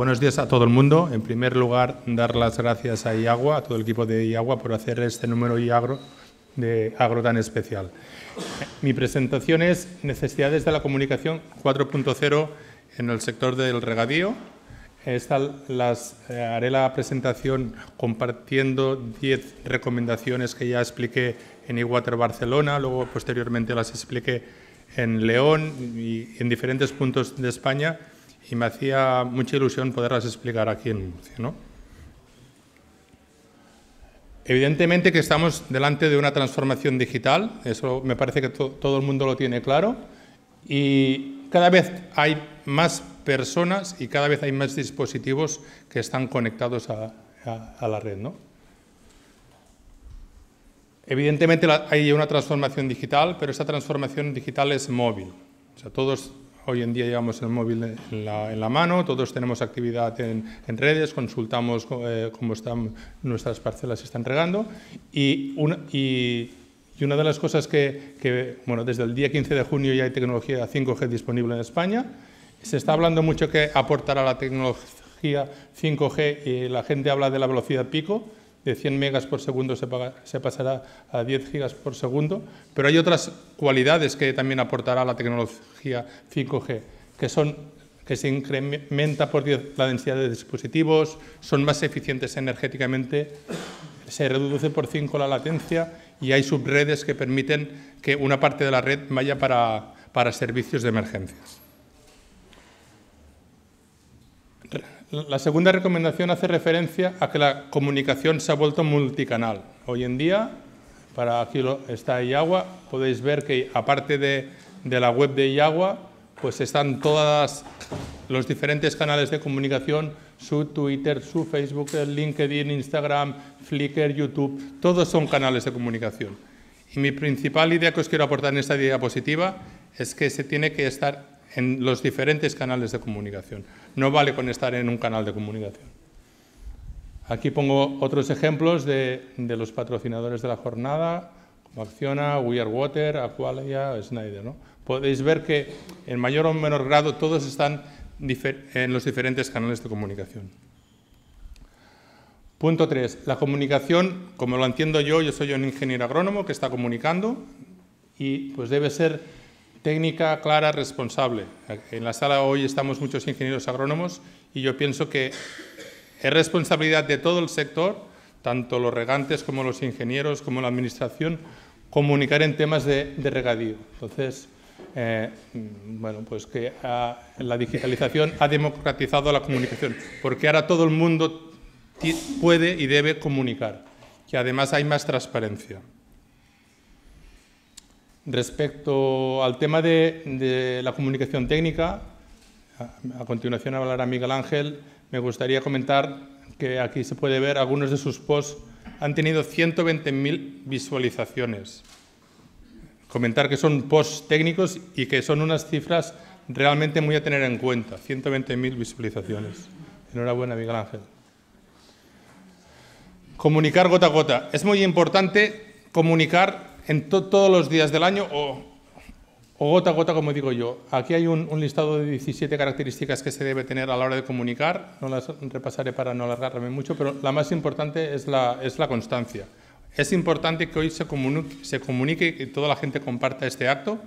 Buenos días a todo el mundo. En primer lugar, dar las gracias a IAGUA, a todo el equipo de IAGUA, por hacer este número de agro tan especial. Mi presentación es Necesidades de la Comunicación 4.0 en el sector del regadío. Haré la presentación compartiendo 10 recomendaciones que ya expliqué en iWater Barcelona, luego posteriormente las expliqué en León y en diferentes puntos de España, y me hacía mucha ilusión poderlas explicar aquí en Murcia, ¿no? Evidentemente que estamos delante de una transformación digital, eso me parece que todo el mundo lo tiene claro, y cada vez hay más personas y cada vez hay más dispositivos que están conectados a la red, ¿no? Evidentemente hay una transformación digital, pero esta transformación digital es móvil. O sea, todos hoy en día llevamos el móvil en la mano, todos tenemos actividad en redes, consultamos cómo están nuestras parcelas, se están regando, y una de las cosas que desde el día 15 de junio ya hay tecnología 5G disponible en España. Se está hablando mucho que aportará la tecnología 5G y la gente habla de la velocidad pico, de 100 megas por segundo se pasará a 10 gigas por segundo, pero hay otras cualidades que también aportará la tecnología 5G, que se incrementa por 10 la densidad de dispositivos, son más eficientes energéticamente, se reduce por 5 la latencia y hay subredes que permiten que una parte de la red vaya para servicios de emergencias. La segunda recomendación hace referencia a que la comunicación se ha vuelto multicanal. Hoy en día, está IAGUA, podéis ver que aparte de la web de IAGUA, pues están todos los diferentes canales de comunicación, su Twitter, su Facebook, LinkedIn, Instagram, Flickr, YouTube, todos son canales de comunicación. Y mi principal idea que os quiero aportar en esta diapositiva es que se tiene que estar en los diferentes canales de comunicación. No vale con estar en un canal de comunicación. Aquí pongo otros ejemplos de los patrocinadores de la jornada, como Acciona, We Are Water, Aqualia, Schneider, ¿no? Podéis ver que en mayor o menor grado todos están en los diferentes canales de comunicación. Punto 3. La comunicación, como lo entiendo yo soy un ingeniero agrónomo que está comunicando y pues debe ser técnica, clara, responsable. En la sala hoy estamos muchos ingenieros agrónomos y yo pienso que es responsabilidad de todo el sector, tanto los regantes como los ingenieros, como la administración, comunicar en temas de regadío. Entonces, la digitalización ha democratizado la comunicación, porque ahora todo el mundo puede y debe comunicar, que además hay más transparencia. Respecto al tema de la comunicación técnica, a continuación hablará Miguel Ángel, me gustaría comentar que aquí se puede ver algunos de sus posts han tenido 120.000 visualizaciones. Comentar que son posts técnicos y que son unas cifras realmente muy a tener en cuenta, 120.000 visualizaciones. Enhorabuena, Miguel Ángel. Comunicar gota a gota. Es muy importante comunicar en todos los días del año o gota a gota, como digo yo. Aquí hay un listado de 17 características que se debe tener a la hora de comunicar. No las repasaré para no alargarme mucho, pero la más importante es la constancia. Es importante que hoy se comunique y que toda la gente comparta este acto.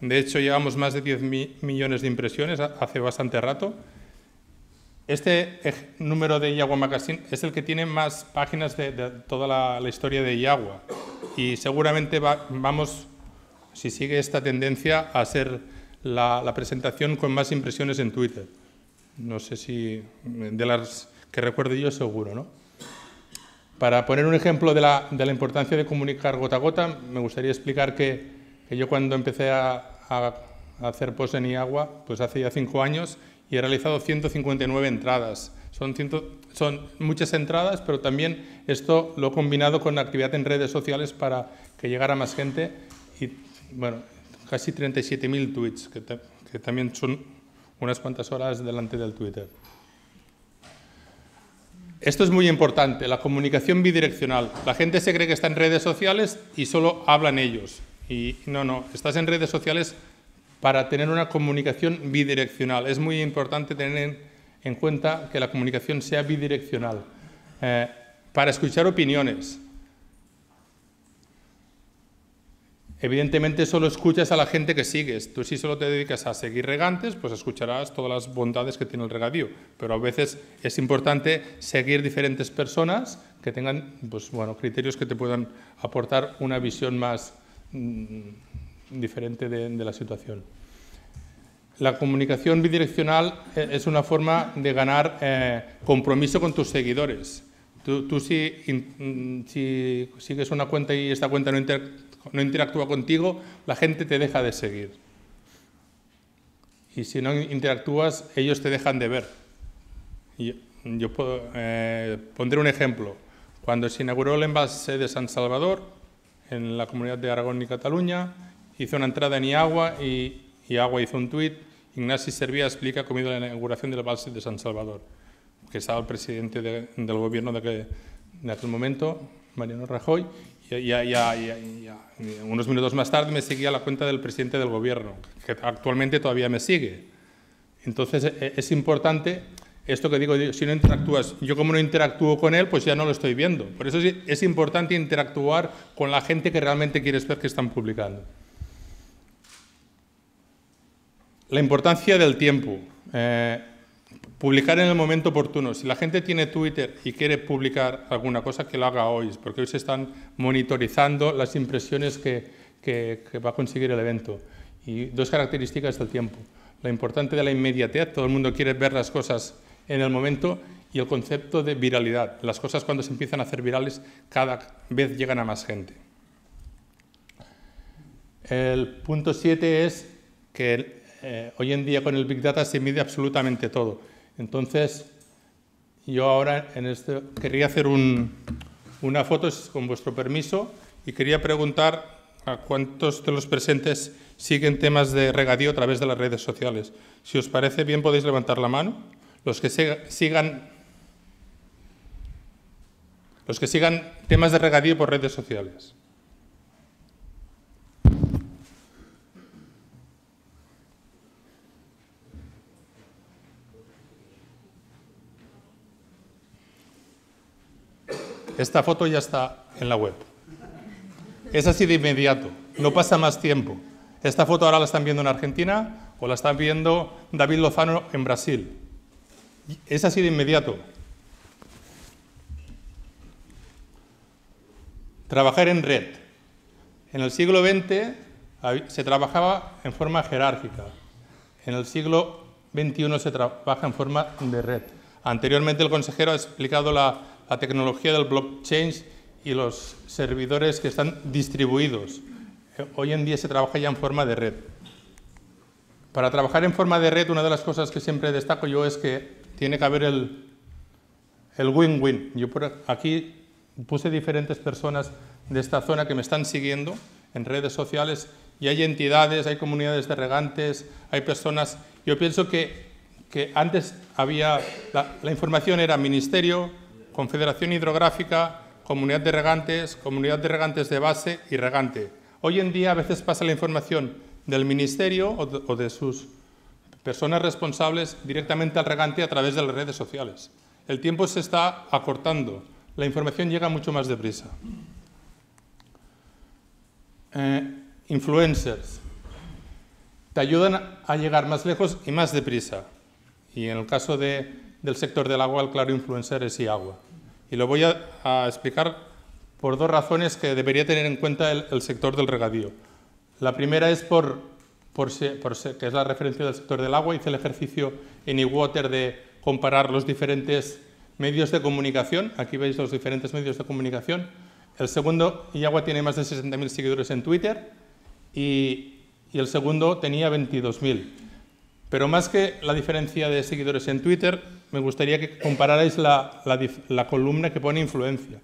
De hecho, llevamos más de 10 millones de impresiones hace bastante rato. Este número de iAgua Magazine es el que tiene más páginas de toda la historia de iAgua y seguramente vamos, si sigue esta tendencia, a ser la presentación con más impresiones en Twitter. No sé si de las que recuerdo yo seguro, ¿no? Para poner un ejemplo de la importancia de comunicar gota a gota, me gustaría explicar que yo cuando empecé a hacer post en iAgua, pues hace ya 5 años, y he realizado 159 entradas. Son muchas entradas, pero también esto lo he combinado con actividad en redes sociales para que llegara más gente y, casi 37.000 tweets, que también son unas cuantas horas delante del Twitter. Esto es muy importante, la comunicación bidireccional. La gente se cree que está en redes sociales y solo hablan ellos. Y no, estás en redes sociales para tener una comunicación bidireccional. Es muy importante tener en cuenta que la comunicación sea bidireccional, para escuchar opiniones. Evidentemente solo escuchas a la gente que sigues. Tú si solo te dedicas a seguir regantes, pues escucharás todas las bondades que tiene el regadío. Pero a veces es importante seguir diferentes personas que tengan, pues, bueno, criterios que te puedan aportar una visión más diferente de la situación. La comunicación bidireccional es una forma de ganar compromiso con tus seguidores. Tú si sigues una cuenta y esta cuenta no interactúa contigo, la gente te deja de seguir. Y si no interactúas, ellos te dejan de ver. Yo puedo, pondré un ejemplo. Cuando se inauguró el embalse de San Salvador, en la comunidad de Aragón y Cataluña, hizo una entrada en IAGUA y IAGUA hizo un tuit. Ignasi Serviá explica cómo ha ido la inauguración del embalse de San Salvador, que estaba el presidente del gobierno de aquel momento, Mariano Rajoy. Y unos minutos más tarde me seguía la cuenta del presidente del gobierno, que actualmente todavía me sigue. Entonces es importante esto que digo, si no interactúas, yo como no interactúo con él, pues ya no lo estoy viendo. Por eso es importante interactuar con la gente que realmente quieres ver que están publicando. La importancia del tiempo. Publicar en el momento oportuno. Si la gente tiene Twitter y quiere publicar alguna cosa, que lo haga hoy, porque hoy se están monitorizando las impresiones que va a conseguir el evento. Y dos características del tiempo. La importante de la inmediatez, todo el mundo quiere ver las cosas en el momento, y el concepto de viralidad. Las cosas cuando se empiezan a hacer virales, cada vez llegan a más gente. El punto 7 es que hoy en día con el Big Data se mide absolutamente todo. Entonces, yo ahora en este quería hacer una foto, con vuestro permiso, y quería preguntar a cuántos de los presentes siguen temas de regadío a través de las redes sociales. Si os parece bien, podéis levantar la mano. Los que sigan temas de regadío por redes sociales. Esta foto ya está en la web. Es así de inmediato, no pasa más tiempo. Esta foto ahora la están viendo en Argentina o la están viendo David Lozano en Brasil. Es así de inmediato. Trabajar en red. En el siglo XX se trabajaba en forma jerárquica. En el siglo XXI se trabaja en forma de red. Anteriormente el consejero ha explicado la tecnología del blockchain y los servidores que están distribuidos. Hoy en día se trabaja ya en forma de red. Para trabajar en forma de red, una de las cosas que siempre destaco yo es que tiene que haber el win-win. Yo aquí puse diferentes personas de esta zona que me están siguiendo en redes sociales, y hay entidades, hay comunidades de regantes, hay personas. Yo pienso que antes había la información era ministerio, Confederación Hidrográfica, Comunidad de Regantes de Base y Regante. Hoy en día a veces pasa la información del Ministerio o de sus personas responsables directamente al regante a través de las redes sociales. El tiempo se está acortando, la información llega mucho más deprisa. Influencers. Te ayudan a llegar más lejos y más deprisa. Y en el caso del sector del agua, el claro influencer es IAGUA. Y lo voy a explicar por dos razones que debería tener en cuenta el sector del regadío. La primera es que es la referencia del sector del agua. Hice el ejercicio en iWater de comparar los diferentes medios de comunicación. Aquí veis los diferentes medios de comunicación. El segundo, IAGUA tiene más de 60.000 seguidores en Twitter y el segundo tenía 22.000. Pero más que la diferencia de seguidores en Twitter, me gustaría que compararais la columna que pone influencia.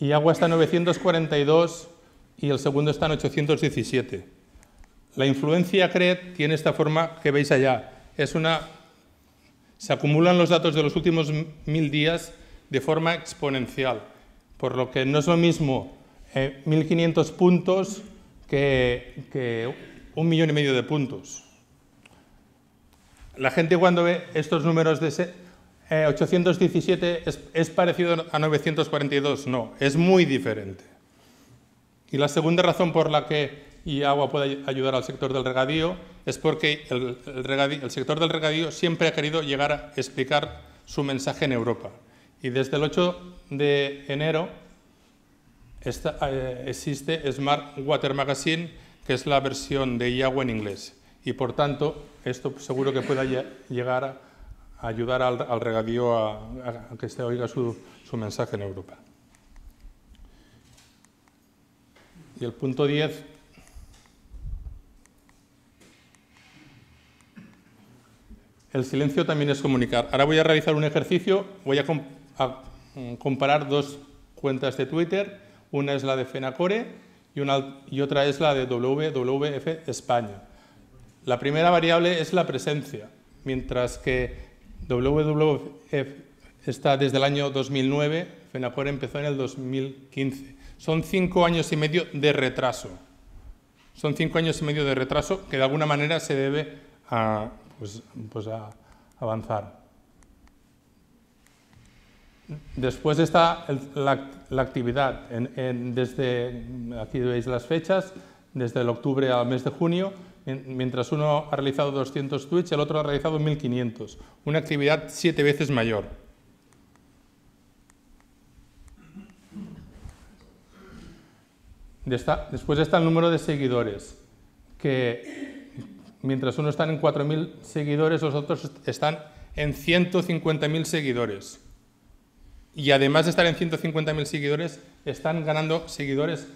IAGUA está en 942 y el segundo está en 817. La influencia CRED tiene esta forma que veis allá. Se acumulan los datos de los últimos 1000 días de forma exponencial, por lo que no es lo mismo 1500 puntos que 1,5 millones de puntos. La gente cuando ve estos números de 817 es parecido a 942, no, es muy diferente. Y la segunda razón por la que IAGUA puede ayudar al sector del regadío es porque el sector del regadío siempre ha querido llegar a explicar su mensaje en Europa. Y desde el 8 de enero existe Smart Water Magazine, que es la versión de IAGUA en inglés. Y por tanto, esto seguro que pueda llegar a ayudar al regadío a que se oiga su mensaje en Europa. Y el punto 10, el silencio también es comunicar. Ahora voy a realizar un ejercicio, voy a comparar dos cuentas de Twitter, una es la de Fenacore y otra es la de WWF España. La primera variable es la presencia, mientras que WWF está desde el año 2009, Fenacore empezó en el 2015. Son 5 años y medio de retraso. Son 5 años y medio de retraso que de alguna manera se debe a, pues a avanzar. Después está la actividad. Desde aquí veis las fechas, desde el octubre al mes de junio, mientras uno ha realizado 200 tweets, el otro ha realizado 1.500. Una actividad 7 veces mayor. Después está el número de seguidores, que mientras unos están en 4.000 seguidores, los otros están en 150.000 seguidores. Y además de estar en 150.000 seguidores, están ganando seguidores,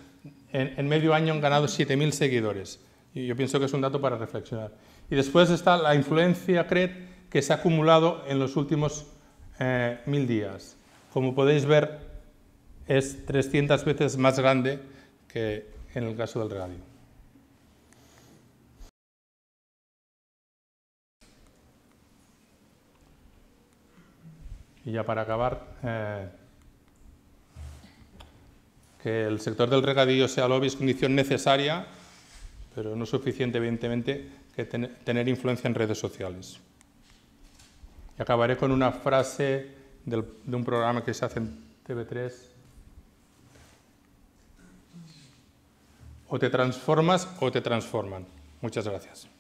en medio año han ganado 7.000 seguidores. Y yo pienso que es un dato para reflexionar. Y después está la influencia CRED que se ha acumulado en los últimos 1.000 días. Como podéis ver, es 300 veces más grande que en el caso del regadío. Y ya para acabar, que el sector del regadío sea lobby es condición necesaria, pero no suficiente, evidentemente, que tener influencia en redes sociales. Y acabaré con una frase de un programa que se hace en TV3, o te transformas o te transforman. Muchas gracias.